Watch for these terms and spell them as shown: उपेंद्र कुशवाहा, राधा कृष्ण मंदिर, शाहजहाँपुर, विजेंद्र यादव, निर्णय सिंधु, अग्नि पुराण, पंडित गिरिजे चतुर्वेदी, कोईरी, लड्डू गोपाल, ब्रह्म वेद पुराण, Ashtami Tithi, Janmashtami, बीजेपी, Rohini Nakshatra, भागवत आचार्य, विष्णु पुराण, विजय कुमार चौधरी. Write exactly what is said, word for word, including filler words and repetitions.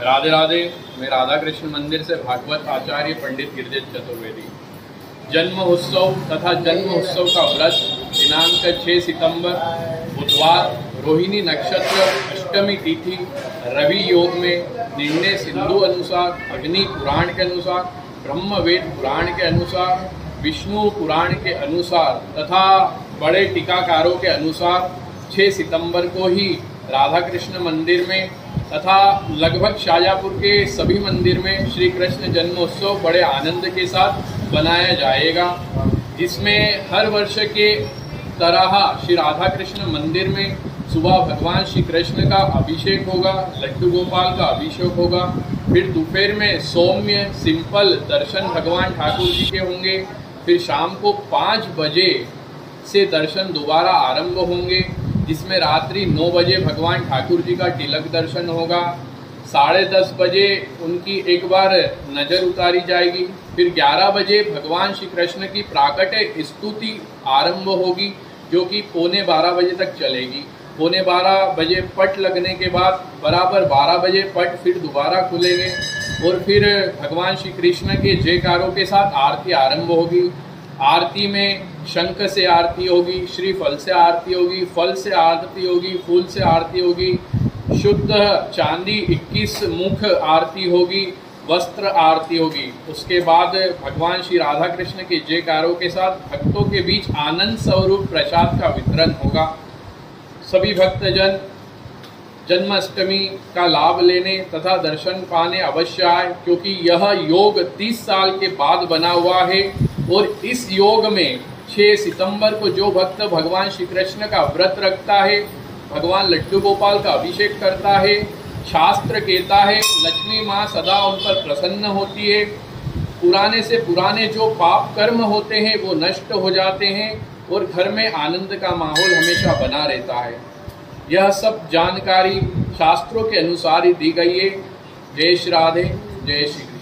राधे राधे। मैं राधा कृष्ण मंदिर से भागवत आचार्य पंडित गिरिजे चतुर्वेदी। जन्म उत्सव तथा जन्म उत्सव का व्रत दिनांक छह सितंबर बुधवार रोहिणी नक्षत्र अष्टमी तिथि रवि योग में निर्णय सिंधु अनुसार, अग्नि पुराण के अनुसार, ब्रह्म वेद पुराण के अनुसार, विष्णु पुराण के अनुसार तथा बड़े टीकाकारों के अनुसार छह सितंबर को ही राधा कृष्ण मंदिर में तथा लगभग शाहजहाँपुर के सभी मंदिर में श्री कृष्ण जन्मोत्सव बड़े आनंद के साथ मनाया जाएगा, जिसमें हर वर्ष के तरह श्री राधा कृष्ण मंदिर में सुबह भगवान श्री कृष्ण का अभिषेक होगा, लड्डू गोपाल का अभिषेक होगा, फिर दोपहर में सौम्य सिंपल दर्शन भगवान ठाकुर जी के होंगे, फिर शाम को पाँच बजे से दर्शन दोबारा आरंभ होंगे, जिसमें रात्रि नौ बजे भगवान ठाकुर जी का तिलक दर्शन होगा, साढ़े दस बजे उनकी एक बार नज़र उतारी जाएगी, फिर ग्यारह बजे भगवान श्री कृष्ण की प्राकट्य स्तुति आरंभ होगी जो कि पौने बारह बजे तक चलेगी। पौने बारह बजे पट लगने के बाद बराबर बारह बजे पट फिर दोबारा खुलेंगे और फिर भगवान श्री कृष्ण के जयकारों के साथ आरती आरंभ होगी। आरती में शंख से आरती होगी, श्रीफल से आरती होगी, फल से आरती होगी, फूल से आरती होगी, शुद्ध चांदी इक्कीस मुख आरती होगी, वस्त्र आरती होगी। उसके बाद भगवान श्री राधा कृष्ण के जयकारों के साथ भक्तों के बीच आनंद स्वरूप प्रसाद का वितरण होगा। सभी भक्तजन जन्माष्टमी का लाभ लेने तथा दर्शन पाने अवश्य आए, क्योंकि यह योग तीस साल के बाद बना हुआ है और इस योग में छह सितंबर को जो भक्त भगवान श्री कृष्ण का व्रत रखता है, भगवान लड्डू गोपाल का अभिषेक करता है, शास्त्र कहता है लक्ष्मी माँ सदा उन पर प्रसन्न होती है, पुराने से पुराने जो पाप कर्म होते हैं वो नष्ट हो जाते हैं और घर में आनंद का माहौल हमेशा बना रहता है। यह सब जानकारी शास्त्रों के अनुसार ही दी गई है। जय श्री राधे, जय श्री।